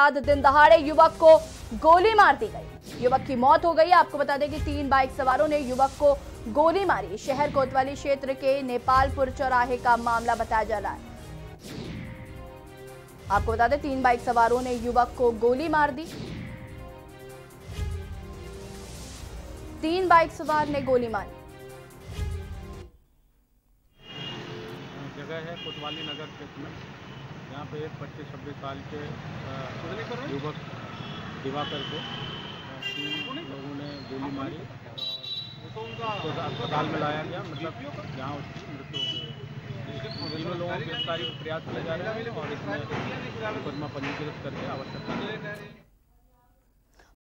बाद दिन दहाड़े युवक को गोली मार दी गई। युवक की मौत हो गई। आपको बता दें कि 3 बाइक सवारों ने युवक को गोली मारी। शहर कोतवाली क्षेत्र के नेपालपुर चौराहे का मामला बताया जा रहा है। आपको बता दें 3 बाइक सवारों ने युवक को गोली मार दी। 3 बाइक सवार ने गोली मारी। जगह है कोतवाली नगर क्षेत्र में, यहाँ पे एक 25-26 साल के युवक दिवाकर को 3 लोगों ने गोली मारी। उसको अस्पताल में लाया गया, मतलब यहाँ उसकी मृत्यु हो गई। तीनों लोगों की गिरफ्तारी प्रयास किया जा रहा है और इसमें मुकदमा पंजीकृत करके आवश्यक